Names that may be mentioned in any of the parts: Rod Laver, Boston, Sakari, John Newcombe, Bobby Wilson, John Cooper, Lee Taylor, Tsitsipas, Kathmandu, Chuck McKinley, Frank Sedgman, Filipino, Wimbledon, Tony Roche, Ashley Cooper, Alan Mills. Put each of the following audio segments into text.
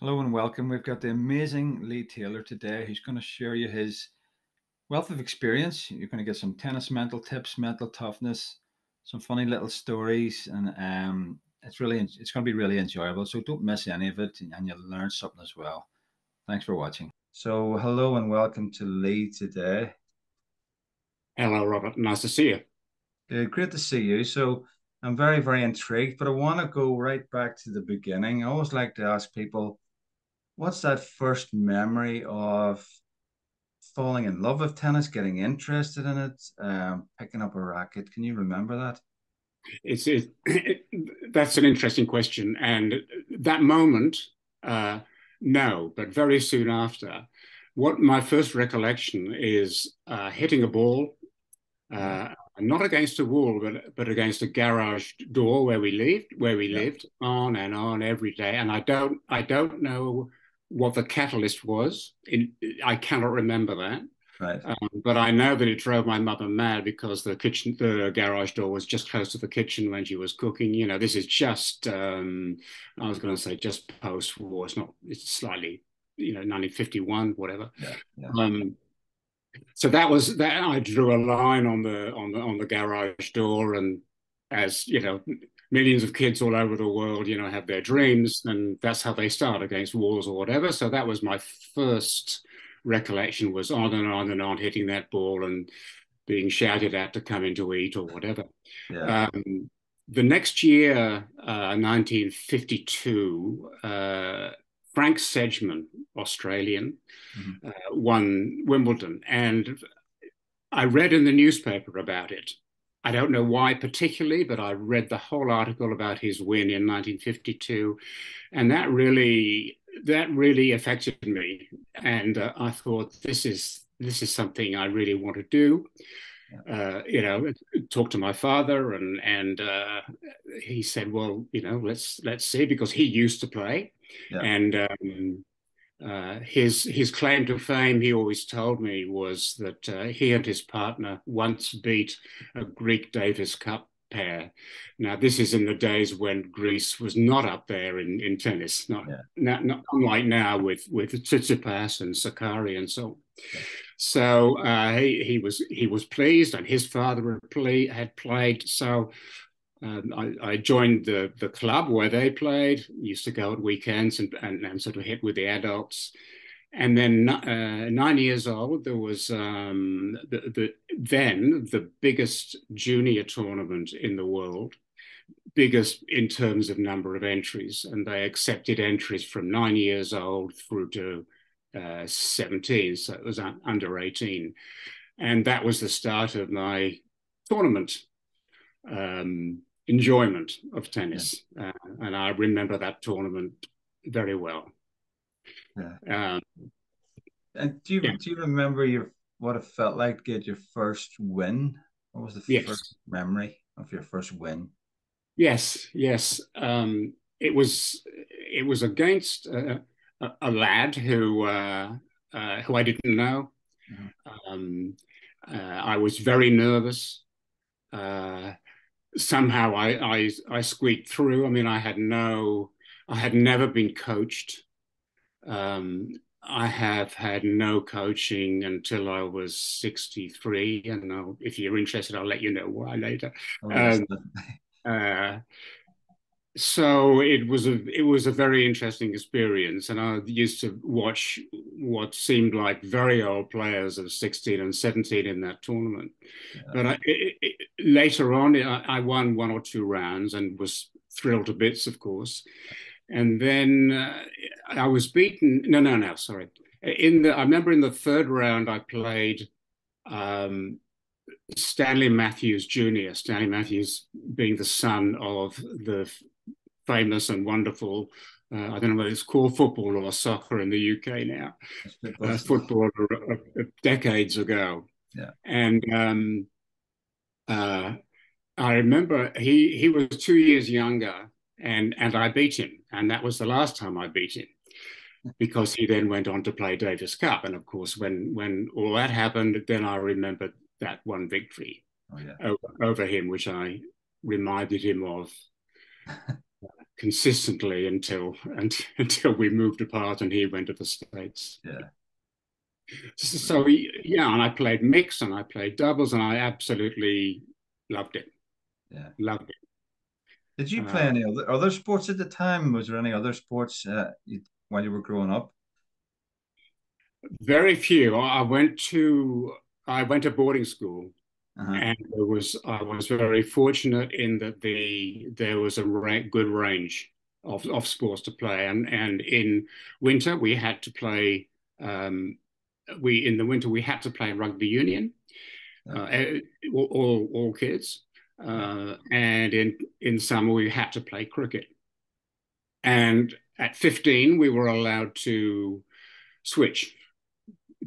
Hello and welcome. We've got the amazing Lee Taylor today, who's going to share you his wealth of experience. You're going to get some tennis mental tips, mental toughness, some funny little stories, and it's going to be really enjoyable. So don't miss any of it, and you'll learn something as well. Thanks for watching. So hello and welcome to Lee today. Hello, Robert. Nice to see you. Great to see you. So I'm very, very intrigued, but I want to go right back to the beginning. I always like to ask people, what's that first memory of falling in love with tennis, getting interested in it, picking up a racket? Can you remember that? That's an interesting question. And that moment, no, but very soon after, what my first recollection is hitting a ball, not against a wall, but against a garage door where we lived, on and on every day. And I don't know what the catalyst was. I cannot remember that. Right. But I know that it drove my mother mad because the garage door was just close to the kitchen when she was cooking. You know, this is just, I was going to say just post-war. It's not, it's slightly, you know, 1951, whatever. Yeah. Yeah. So that was that. I drew a line on the garage door, and as you know, millions of kids all over the world, you know, have their dreams, and that's how they start, against walls or whatever. So that was my first recollection, was on and on and on, hitting that ball and being shouted at to come in to eat or whatever. Yeah. The next year, 1952. Frank Sedgman, Australian, mm-hmm. Won Wimbledon. And I read in the newspaper about it. I don't know why particularly, but I read the whole article about his win in 1952. And that really affected me. And I thought, this is something I really want to do. You know, talked to my father, and he said, well, you know, let's see, because he used to play. Yeah. And his claim to fame, he always told me, was that he and his partner once beat a Greek Davis Cup pair. Now, this is in the days when Greece was not up there in tennis, not unlike now with Tsitsipas and Sakari and so on. Yeah. So he was pleased, and his father had played. So I joined the club where they played, used to go at weekends and sort of hit with the adults. And then 9 years old, there was the biggest junior tournament in the world, biggest in terms of number of entries. And they accepted entries from 9 years old through to 17. So it was under 18. And that was the start of my tournament enjoyment of tennis. Yeah. And I remember that tournament very well. Yeah. And do you remember what it felt like to get your first win? What was the first memory of your first win? Yes. It was against a lad who I didn't know. Mm-hmm. I was very nervous. Somehow I squeaked through. I mean, I had never been coached. I have had no coaching until I was 63. And if you're interested, I'll let you know why later. So it was a very interesting experience. And I used to watch what seemed like very old players of 16 and 17 in that tournament. Yeah. But later on, I won one or two rounds and was thrilled to bits, of course. And then I was beaten. No, sorry. I remember in the third round, I played Stanley Mathews, Jr., Stanley Mathews being the son of the famous and wonderful, I don't know whether it's called football or soccer in the UK now, footballer decades ago. Yeah. And I remember he was 2 years younger, and I beat him. And that was the last time I beat him, because he then went on to play Davis Cup. And of course, when all that happened, then I remembered that one victory over him, which I reminded him of consistently until we moved apart and he went to the States. Yeah. So yeah, and I played mix and I played doubles and I absolutely loved it. Yeah, loved it. Did you play any other sports at the time? Was there any other sports while you were growing up? Very few. I went to boarding school. Uh-huh. And I was very fortunate in that there was a good range of sports to play, and in winter we had to play in the winter we had to play rugby union, all kids, and in summer we had to play cricket, and at 15 we were allowed to switch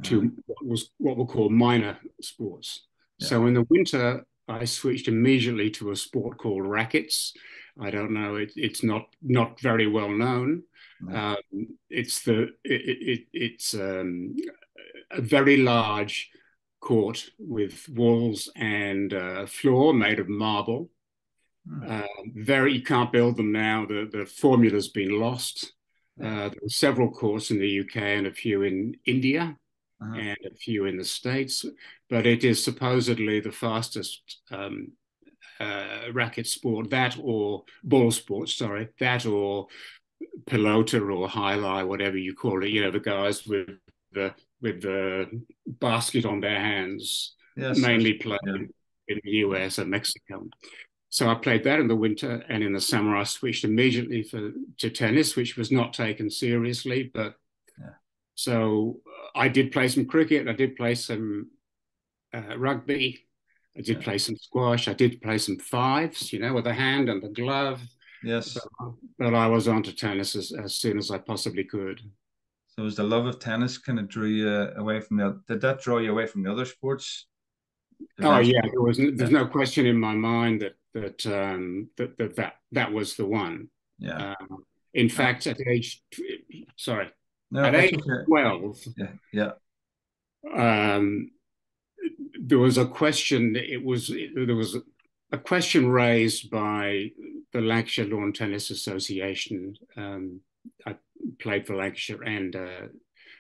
to what were called minor sports. So in the winter, I switched immediately to a sport called rackets. I don't know; it's not very well known. No. It's a very large court with walls and a floor made of marble. No. You can't build them now. The formula's been lost. There were several courts in the UK and a few in India. Uh-huh. And a few in the States, but it is supposedly the fastest racket sport, that or pelota or high lie, whatever you call it. You know, the guys with the basket on their hands, yes, mainly played in the US and Mexico. So I played that in the winter, and in the summer I switched immediately to tennis, which was not taken seriously, but. So I did play some cricket, I did play some rugby, I did play some squash, I did play some fives, you know, with the hand and the glove. Yes. But I was on to tennis as soon as I possibly could. So was the love of tennis kind of drew you away from did that draw you away from the other sports? There's no question in my mind that was the one. Yeah. In fact, at age, sorry. No, at age 12, there was a question. There was a question raised by the Lancashire Lawn Tennis Association. I played for Lancashire, and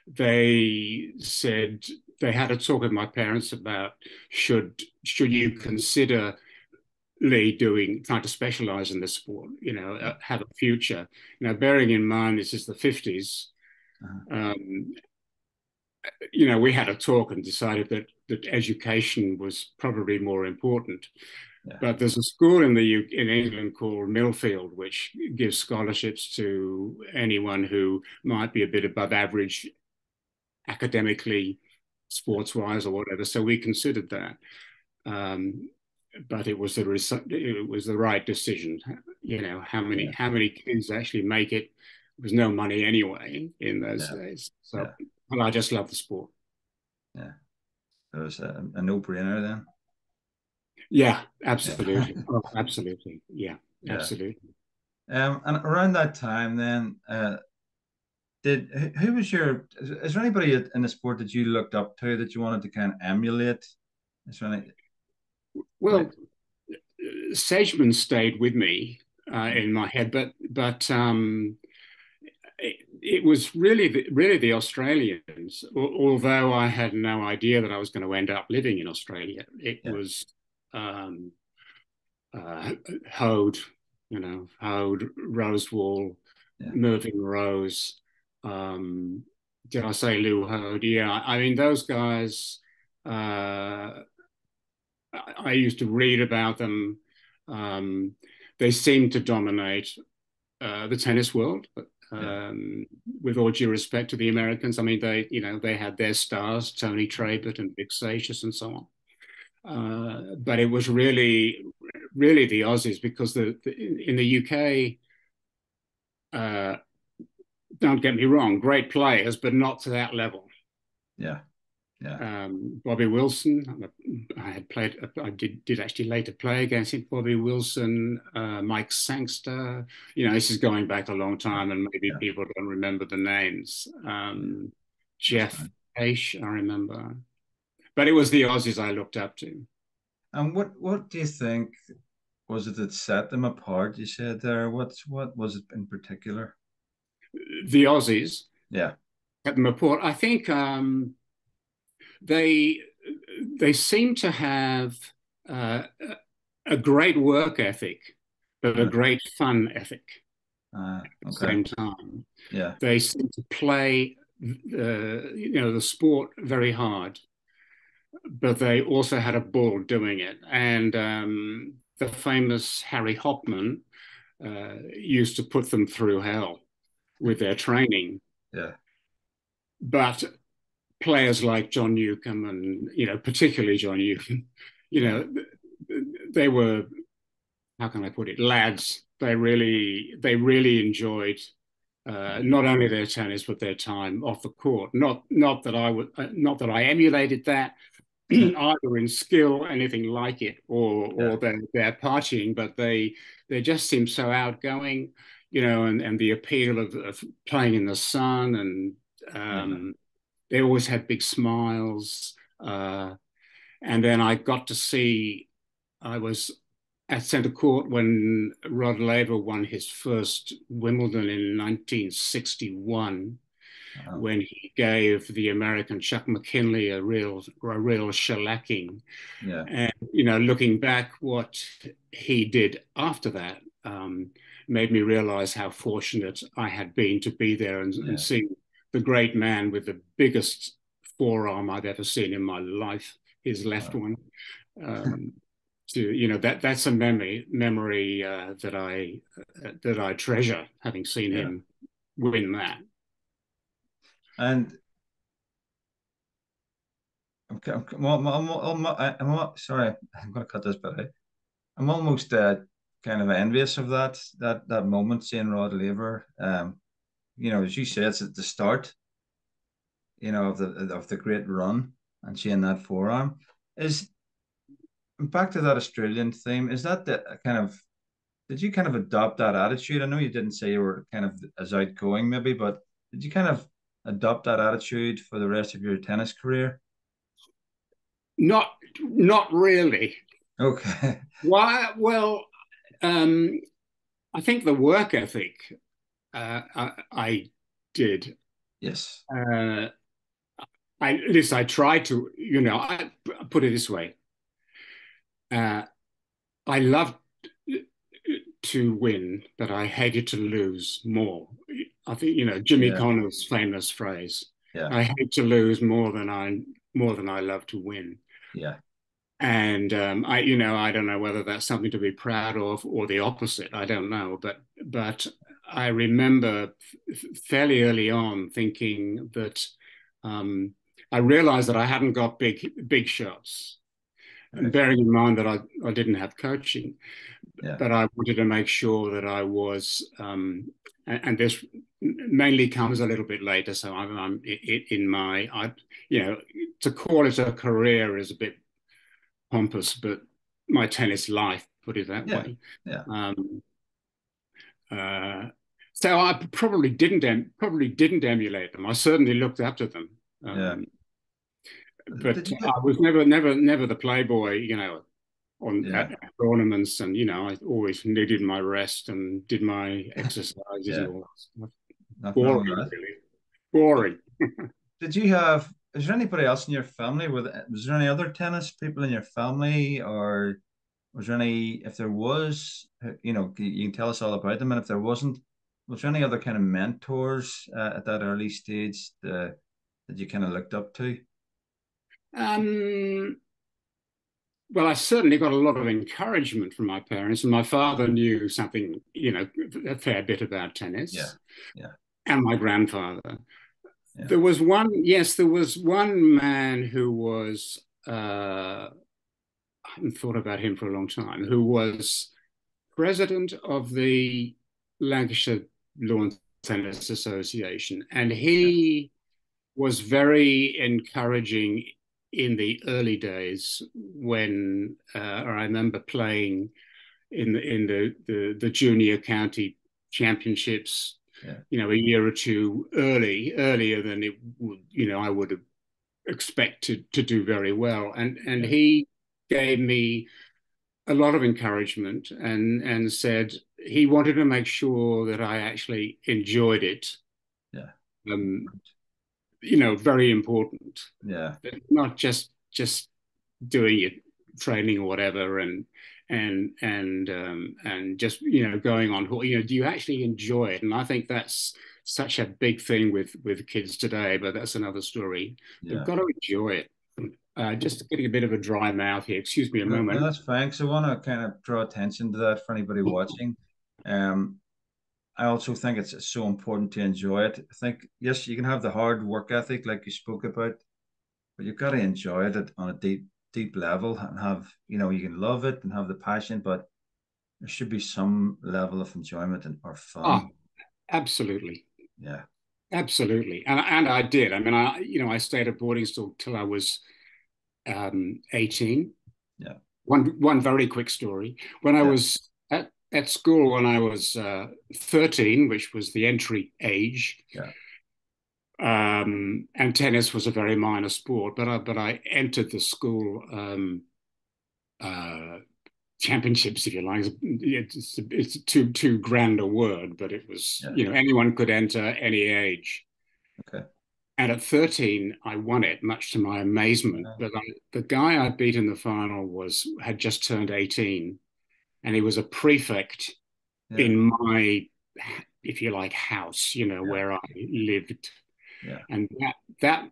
they said they had a talk with my parents about should you consider Lee trying to specialise in this sport. You know, have a future. Now, bearing in mind this is the 50s. You know, we had a talk and decided that education was probably more important. Yeah. But there's a school in England called Millfield, which gives scholarships to anyone who might be a bit above average academically, sports-wise, or whatever. So we considered that, but it was the right decision. You know, how many kids actually make it? There was no money anyway in those days. So, and I just love the sport. Yeah. It was a no-brainer then. Yeah, absolutely. Oh, absolutely. Yeah, yeah, absolutely. And around that time then, is there anybody in the sport that you looked up to that you wanted to kind of emulate? Sedgman stayed with me in my head, but it was really the Australians, although I had no idea that I was going to end up living in Australia. It was Hode, Rosewall, Mervyn Rose. Did I say Lou Hode? Yeah, I mean, those guys, I used to read about them. They seemed to dominate the tennis world, but with all due respect to the Americans, I mean, they had their stars, Tony Trabert and Vic Seixas and so on. But it was really the Aussies, because in the UK, don't get me wrong, great players, but not to that level. Yeah, yeah. Bobby Wilson, I did actually later play against him. Bobby Wilson, Mike Sangster. You know, this is going back a long time, and maybe people don't remember the names. Jeff H, I remember, but it was the Aussies I looked up to. And what do you think was it that set them apart, you said there? What was it in particular? The Aussies. Yeah. Set them apart. I think they seem to have a great work ethic, but a great fun ethic at the same time. Yeah. They seem to play the sport very hard, but they also had a ball doing it. And the famous Harry Hopman used to put them through hell with their training. Yeah. But players like John Newcombe and, particularly John Newcombe, they were, how can I put it, lads. They really enjoyed not only their tennis but their time off the court. Not that I emulated that either in skill, anything like it, or their partying, but they just seemed so outgoing, and the appeal of playing in the sun, and they always had big smiles. And then I was at Centre Court when Rod Laver won his first Wimbledon in 1961, when he gave the American Chuck McKinley a real shellacking. Yeah. And, looking back, what he did after that made me realise how fortunate I had been to be there and see the great man with the biggest forearm I've ever seen in my life, his left one. That's a memory that I treasure, having seen him win that. And okay, sorry, I'm going to cut this bit out. I'm almost kind of envious of that moment, seeing Rod Laver. As you say, it's at the start, of the great run, and seeing that forearm is. Back to that Australian theme, is that did you kind of adopt that attitude? I know you didn't say you were kind of as outgoing maybe, but did you kind of adopt that attitude for the rest of your tennis career? Not really. Okay. Why? Well, I think the work ethic I did. Yes. At least I tried to, I put it this way. I loved to win, but I hated to lose more. I think Jimmy Connor's famous phrase. Yeah. I hate to lose more than I love to win. Yeah. And I don't know whether that's something to be proud of or the opposite. I don't know, but I remember fairly early on thinking that I realized that I hadn't got big shots. And bearing in mind that I didn't have coaching, but I wanted to make sure that I was, and this mainly comes a little bit later. So I'm in my, to call it a career is a bit pompous, but my tennis life, put it that way. Yeah. So I probably didn't emulate them. I certainly looked up to them. But I was never the playboy, on ornaments, and I always needed my rest and did my exercises and all that stuff. Boring, really. Boring. Did you have? Is there anybody else in your family? Was there any other tennis people in your family, or was there any? If there was, you can tell us all about them. And if there wasn't, was there any other kind of mentors at that early stage that you kind of looked up to? Well, I certainly got a lot of encouragement from my parents, and my father knew something, a fair bit about tennis. Yeah, yeah. And my grandfather. Yeah. There was one man who was, I haven't thought about him for a long time, who was president of the Lancashire Lawn Tennis Association, and he was very encouraging in the early days when I remember playing in the junior county championships, a year or two earlier than it would, I would have expected to do very well. And he gave me a lot of encouragement and said he wanted to make sure that I actually enjoyed it. Yeah. You know, very important. Yeah. Not just doing it, training or whatever, and just, you know, going on, you know, do you actually enjoy it? And I think that's such a big thing with kids today, but that's another story. Yeah. They've got to enjoy it. Just getting a bit of a dry mouth here. Excuse me a moment. No, that's fine. So I want to kind of draw attention to that for anybody watching. I also think it's so important to enjoy it. I think, yes, you can have the hard work ethic like you spoke about, but you've got to enjoy it on a deep level and have, you know, you can love it and have the passion, but there should be some level of enjoyment and or fun. Oh, absolutely. Yeah. Absolutely. And I did. I mean, I stayed at boarding school till I was 18. Yeah. One very quick story. When I was at school, when I was 13, which was the entry age, and tennis was a very minor sport, but I entered the school championships, if you like. It's too grand a word, but it was, you know, anyone could enter any age. Okay. And at 13, I won it, much to my amazement. Okay. But the guy I beat in the final had just turned 18, and he was a prefect in my, if you like, house, you know, where I lived. Yeah. And that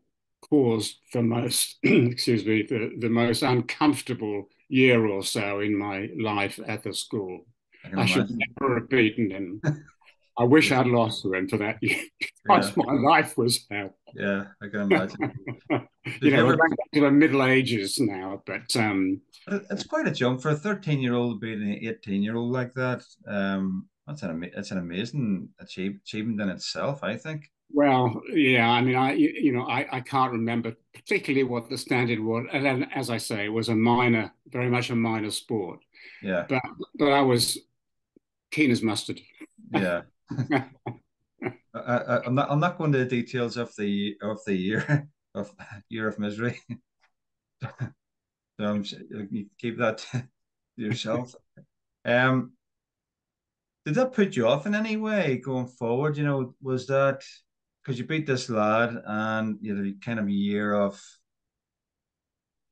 caused the most, excuse me, the most uncomfortable year or so in my life at the school. I should never have beaten him. I wish I'd lost to him for that year, because my life was hell. Yeah, I can imagine. You know, we're back to the Middle Ages now, but... it's quite a jump for a 13-year-old being an 18-year-old like that. That's an amazing achievement in itself, I think. Well, yeah, I mean, I can't remember particularly what the standard was, and then, as I say, it was very much a minor sport. Yeah. But I was keen as mustard. Yeah. I'm not going to the details of the year of misery. So you keep that to yourself. Did that put you off in any way going forward? You know, was that? Because you beat this lad, and you know, kind of a year of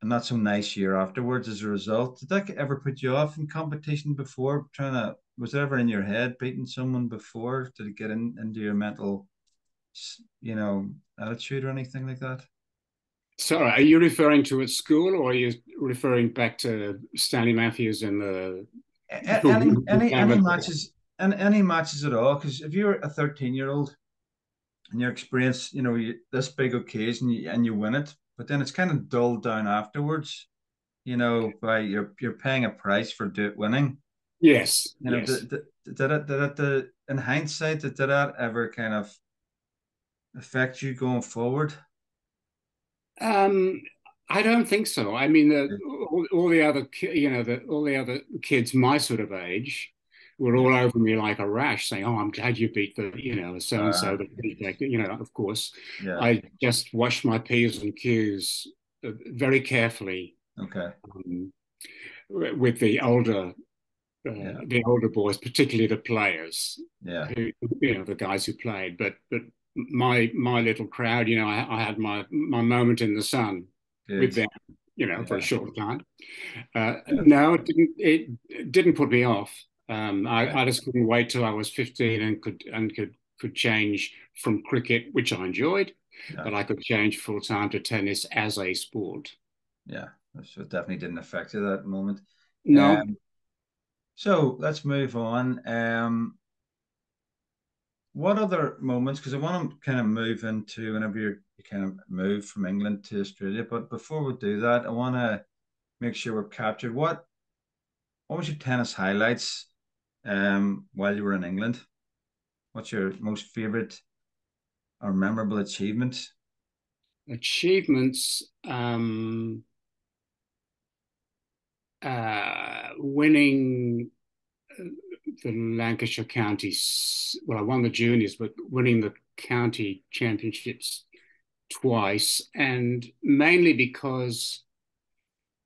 a not so nice year afterwards as a result. Did that ever put you off in competition before? Was it ever in your head beating someone before? Did it get into your mental, you know, attitude or anything like that? Sorry, are you referring to at school, or are you referring back to Stanley Mathews and the any matches and any matches at all? Because if you're a 13-year-old. And your experience, you know, this big occasion, and you win it, but then it's kind of dulled down afterwards, you know, by you're paying a price for winning. Yes. You know, yes. Did it, in hindsight, did that ever kind of affect you going forward? I don't think so. I mean, all the other kids my sort of age were all over me like a rash, saying, "Oh, I'm glad you beat the, you know, so and so." You know, of course, I just watched my P's and Q's very carefully. Okay. With the older, boys, particularly the players. Yeah. Who, you know, the guys who played, but my little crowd, you know, I had my moment in the sun with them, you know, for a short time. No, it didn't put me off. I just couldn't wait till I was 15 and could change from cricket, which I enjoyed, but I could change full time to tennis as a sport. Yeah, so it definitely didn't affect you at that moment. No. So let's move on. What other moments? Because I want to kind of move into whenever you kind of move from England to Australia. But before we do that, I want to make sure we're captured. What was your tennis highlights? While you were in England, what's your most favorite or memorable achievement? Achievements, winning the Lancashire counties. Well, I won the juniors, but winning the county championships twice, and mainly because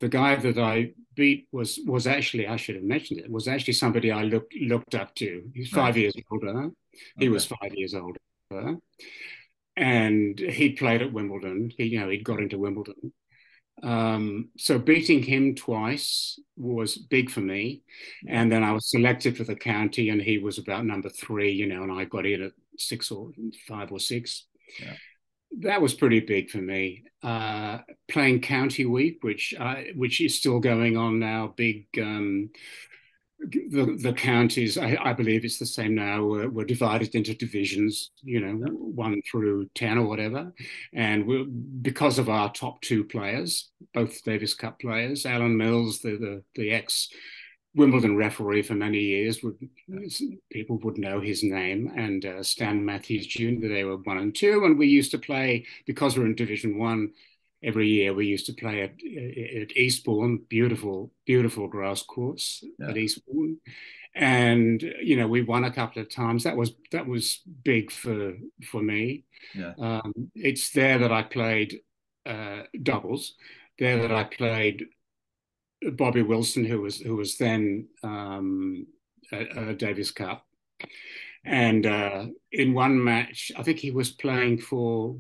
the guy that I beat was actually, I should have mentioned it, was actually somebody I looked up to. He's five years older. He was 5 years older. And he played at Wimbledon. He, he'd got into Wimbledon. So beating him twice was big for me. And then I was selected for the county and he was about number three, and I got in at 6 or 5 or 6. Yeah. That was pretty big for me. Playing County Week, which is still going on now, big, the counties, I believe it's the same now, were divided into divisions, 1 through 10 or whatever. And because of our top two players, both Davis Cup players, Alan Mills, the ex-Wimbledon referee for many years, people would know his name, and Stan Mathews Jr., they were 1 and 2. And we used to play, because we're in Division 1, every year we used to play at Eastbourne, beautiful grass courts at Eastbourne, and we won a couple of times. That was big for me. Yeah. It's there that I played doubles. There that I played Bobby Wilson, who was then a Davis Cup, and in one match I think he was playing for,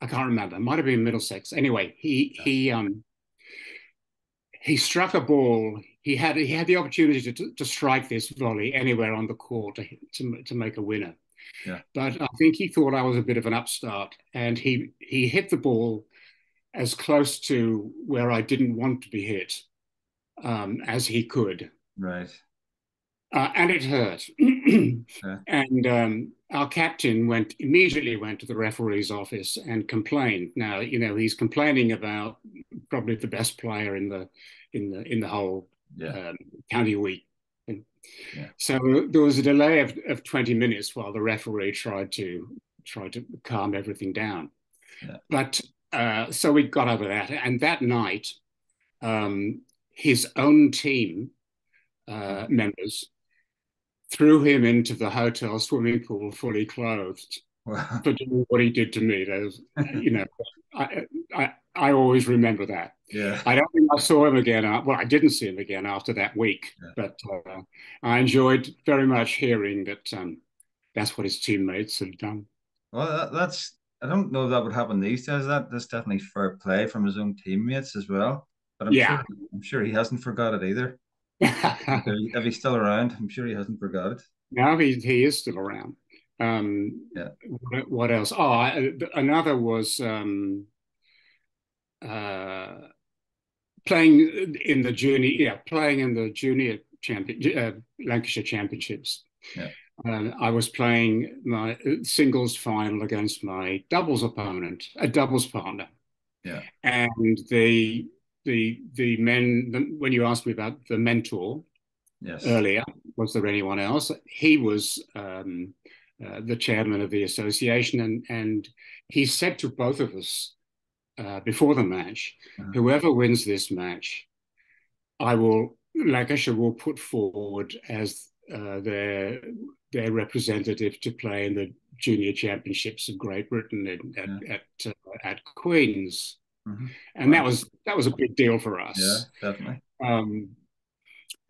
I can't remember, it might have been Middlesex. Anyway, he struck a ball. He had the opportunity to strike this volley anywhere on the court to make a winner. Yeah. But I think he thought I was a bit of an upstart, and he hit the ball as close to where I didn't want to be hit as he could. Right. And it hurt. Yeah. And our captain immediately went to the referee's office and complained. Now, he's complaining about probably the best player in the whole county week. Yeah. So there was a delay of 20 minutes while the referee tried to calm everything down. Yeah. But so we got over that. And that night, his own team members threw him into the hotel swimming pool fully clothed. Wow. For doing what he did to me. I always remember that. Yeah. I don't think I saw him again. Well, I didn't see him again after that week, but I enjoyed very much hearing that that's what his teammates had done. Well, I don't know if that would happen these days. That's definitely fair play from his own teammates as well. But I'm sure he hasn't forgot it either. If he's still around, I'm sure he hasn't forgot it. No, he is still around. What else? Oh, another was playing in the junior Lancashire championships. Yeah. I was playing my singles final against my doubles opponent, a doubles partner. Yeah, and the men, when you asked me about the mentor earlier, was there anyone else? He was the chairman of the association, and he said to both of us before the match, whoever wins this match, Lancashire will put forward as their representative to play in the junior championships of Great Britain at Queen's. Mm-hmm. And that was a big deal for us. Yeah, definitely. And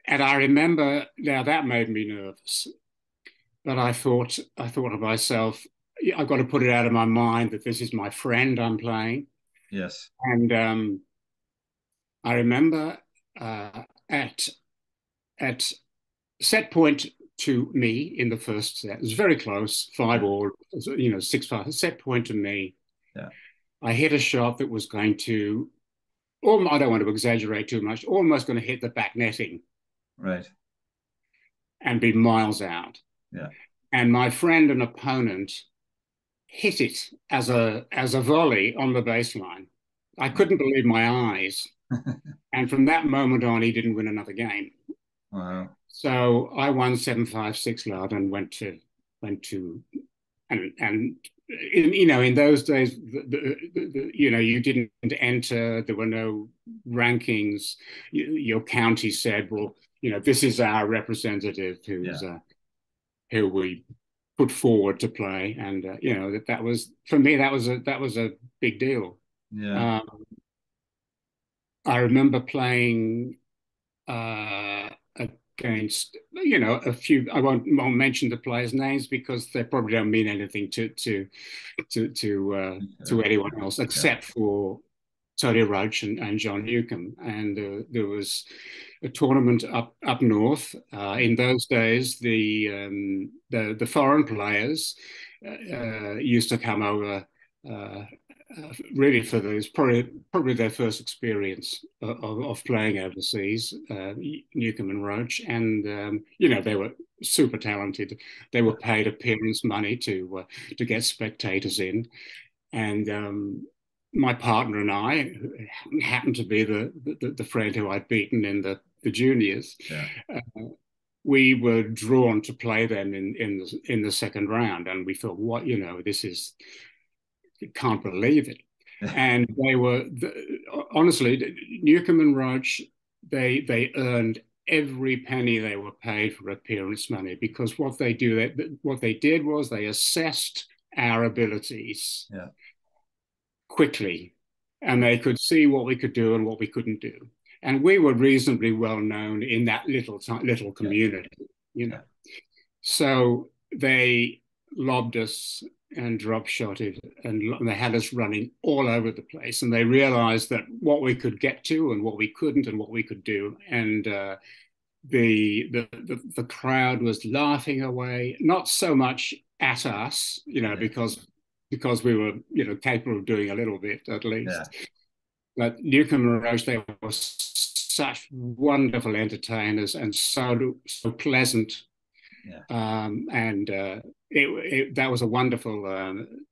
I remember now that made me nervous, but I thought to myself, I've got to put it out of my mind that this is my friend I'm playing. Yes. And I remember at set point to me in the first set, it was very close, 5 or 6-5. Set point to me. Yeah. I hit a shot that was going to, I don't want to exaggerate too much, almost going to hit the back netting. Right. And be miles out. Yeah. And my friend and opponent hit it as a volley on the baseline. I couldn't believe my eyes. And from that moment on, he didn't win another game. Wow. So I won 7-5, 6 love and went to. In those days, you didn't enter. There were no rankings. Your county said, "Well, this is our representative who we put forward to play," and that was for me. That was a big deal. Yeah. I remember playing against, you know, a few. I won't mention the players' names because they probably don't mean anything to anyone else except for Tony Roche and John Newcombe. And there was a tournament up north. In those days, the foreign players used to come over. Really, for those, probably their first experience of playing overseas, Newcombe and Roche, and you know, they were super talented. They were paid appearance money to get spectators in, and my partner and I happened to be the friend who I'd beaten in the juniors. Yeah. We were drawn to play them in the second round, and we thought, what, you know, this is. Can't believe it. And they were, honestly, Newcombe and Roche, they earned every penny they were paid for appearance money, because what they did was they assessed our abilities quickly, and they could see what we could do and what we couldn't do. And we were reasonably well known in that little community, you know. So they lobbed us and drop-shotted, and they had us running all over the place. And they realized that what we could get to and what we couldn't and what we could do. And the crowd was laughing away, not so much at us, you know, because we were, you know, capable of doing a little bit, at least. Yeah. But Newcombe and Roche, they were such wonderful entertainers and so pleasant. Yeah. That was a wonderful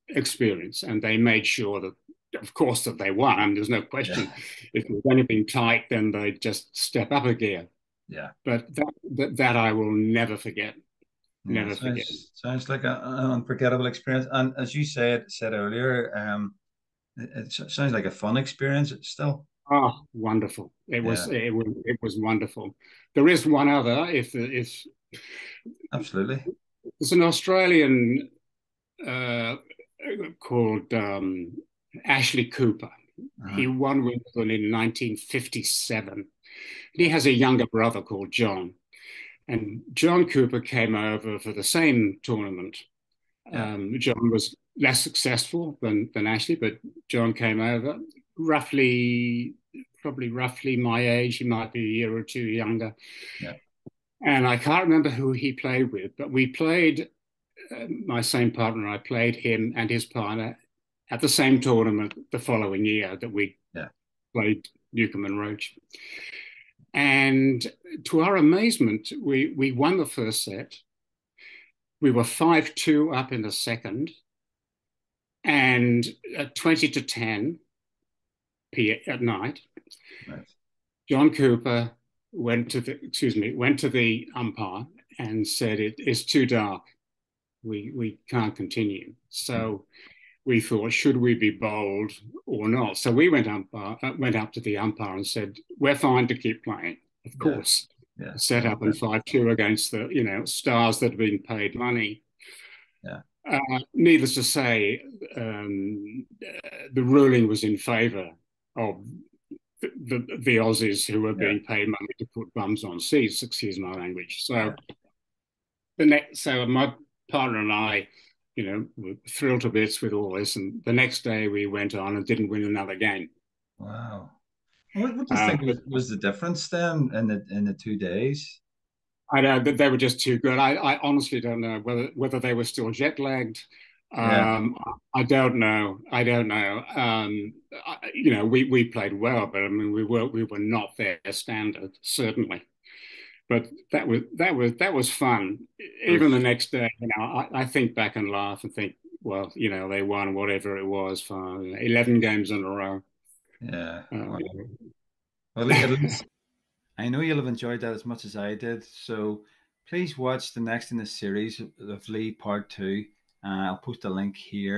experience, and they made sure that, of course, that they won. I mean, there's no question. Yeah. If it was anything tight, then they'd just step up a gear. Yeah. But that I will never forget. Never forget. Sounds like an unforgettable experience. And as you said earlier, it sounds like a fun experience still. Oh, wonderful! It was wonderful. There is one other, if. Absolutely. There's an Australian called Ashley Cooper. Uh-huh. He won Wimbledon in 1957. He has a younger brother called John. And John Cooper came over for the same tournament. Yeah. John was less successful than Ashley, but John came over probably roughly my age. He might be a year or two younger. Yeah. And I can't remember who he played with, but we played, my same partner, I played him and his partner at the same tournament the following year that we played Newcombe and Roche. And to our amazement, we won the first set. We were 5-2 up in the second, and 20-10 at night, nice. John Cooper went to the umpire and said, it is too dark. We can't continue. So we thought, should we be bold or not? So we went up to the umpire and said, we're fine to keep playing, of course. Yeah. Set up in 5-2 against the, you know, stars that had been paid money. Yeah. Needless to say, the ruling was in favour of the Aussies, who were being paid money to put bums on seats, excuse my language. So so my partner and I, you know, were thrilled to bits with all this. And the next day we went on and didn't win another game. Wow. What do you think was the difference then in the 2 days? I know that they were just too good. I honestly don't know whether they were still jet lagged. I don't know. You know, we played well, but I mean, we were not their standard, certainly. But that was fun. Even the next day, you know, I think back and laugh and think, well, you know, they won whatever it was for 11 games in a row. Yeah. Well, at least I know you'll have enjoyed that as much as I did. So please watch the next in the series of Lee Part 2. I'll post a link here.